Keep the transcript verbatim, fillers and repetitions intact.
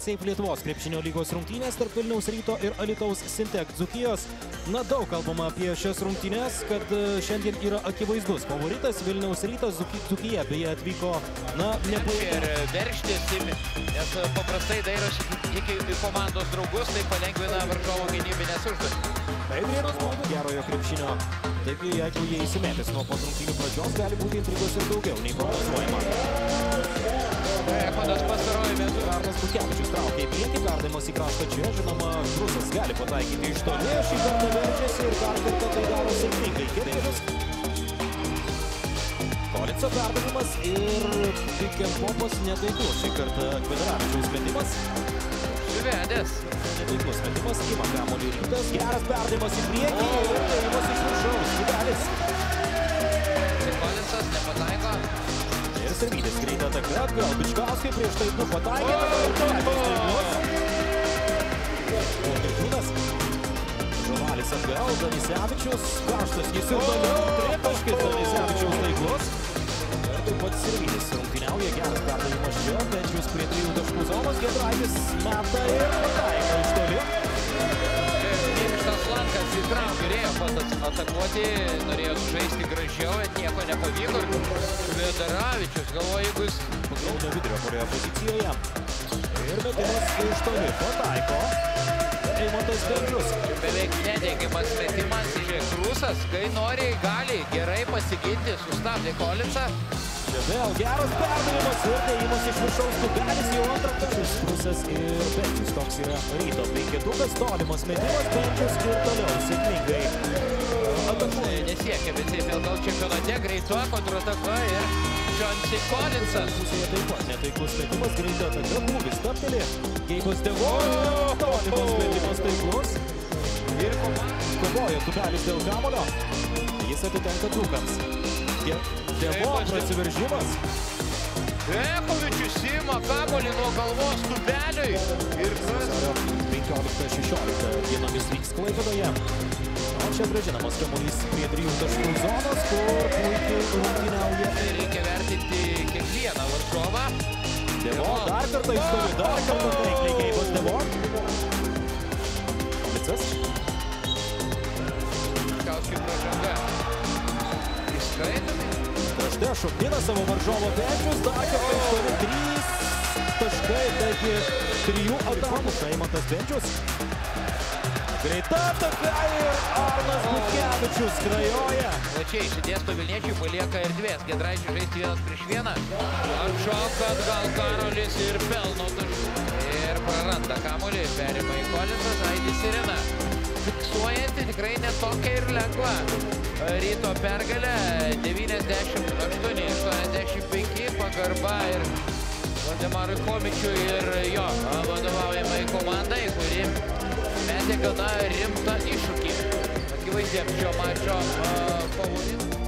Seif Lietuvos krepšinio lygos rungtynės tarp Vilniaus Ryto ir Alytaus Sinteko Dzūkijos. Na, daug kalbama apie šias rungtynės, kad šiandien yra akivaizdus favoritas Vilniaus Rytas. Dzūkija beje atvyko, na, nepuolė. Ir veržtėsi, nes paprastai dairosi iki komandos draugus, tai palengvina varžovo gynybinės užduotį. Tai vienas būtų gerojo krepšinio. Taigi, jeigu jie įsimetės nuo pat rungtynių pradžios, gali būti intrigos ir daugiau nei prognozuojama. Ekonas pastarojame. Arnas Bukevičius traukia į priekį, perdavimas į kraštą čia. Žinoma, Rusas gali pataikyti iš toli. Šį kartą verčiasi ir dar kartą tai daro sėkmingai. Gerbėžas. Kolico perdavimas ir pick and popas netaiklus. Šį kartą Kvedaravičiaus sprendimas. Švedės. Netaiklus sprendimas, ima kamuolį Rytas. Geras perdavimas į priekį ir dėjimas iš viršaus. Gyvelis. Kolicas nepataiko. Ir Servydės greitą ataką atgal. Bičkauskai prieš tai du pataikė. O Kirkūnas. Žuvalis atgal. Danisevičius. Karštas jis ir toliau. Tritaškis Danisevičiaus taiklus. Ir taip pat Servydės rungtyniauja. Geras perdavimas čia. Benčius prie trijų taškų zonos. Giedraitis meta ir pataiko iš toliau. Tas lankas įtraukė, norėjo pat atakuoti, norėjo sužaisti gražiau, bet nieko nepavyko. Kvedaravičius galvoja, jeigu jis pagraudo vidurio korėjo pozicijoje. Ir metimas iš toli pataiko. Eimantas Bendrius. Beveik nedengimas metimas, žiūrėk, Rusas, kai nori, gali gerai pasiginti, sustabdė Kolicą. Čia vėl geras perdavimas ir dėjimas iš viršaus. Kubelis jau antrą kartus. Rusas ir Benčius, toks yra Ryto penketukas, tolimas metimas, Benčius ir toliau sėkmingai. Atakuoju nesiekia, bet jis vėl gal čempionate greito kontrataka ir Johnson Kolicas. Pusėje taip pat netaiklus metimas, greito ataka, būvis taptelė. Keikos devojų, tolimas metimas taiklus. Ir kovojo Kubelis dėl kamulio, jis atitenka Dzūkams. Dėvo prasiveržimas. Ekovičius ima kamuolį nuo galvos Kubeliui. Ir penkioliktą šešioliktą dienomis vyks Klaipėdoje. O čia grąžinamas kamuolys prie trijų taškų zonos, kur puikiai rungtyniauja. Reikia vertinti kiekvieną varžovą. Dėvo dar kartą įstovi, dar kartą taikliai Geibas Dėvo. Licas. Kauskiai pražanga. Išskaitami. Krašte šokdina savo varžovo Benčius, dar kartą išstovi trys taškai, taigi trijų atakų. Eimantas Benčius. Greita ataka ir Arnas Bukevičius skrajoja. Plačiai išsidėsto Vilniečiai, palieka erdvės. Giedraičiui žaisti vienas prieš vieną. Atšoka atgal Karolis ir pelno taškų. Ir praranda kamuolį, perima į Kolicą, Aidi Sirena. Fiksuojanti tikrai netokia ir lengva. Ryto pergalė devyniasdešimt aštuoni aštuoniasdešimt penki, pagarba ir Vladimirui Romičiui ir jo vadovaujamai komandai, kuri metė gana rimtą iššūkį. Akivaizdė šio mačo favoritas.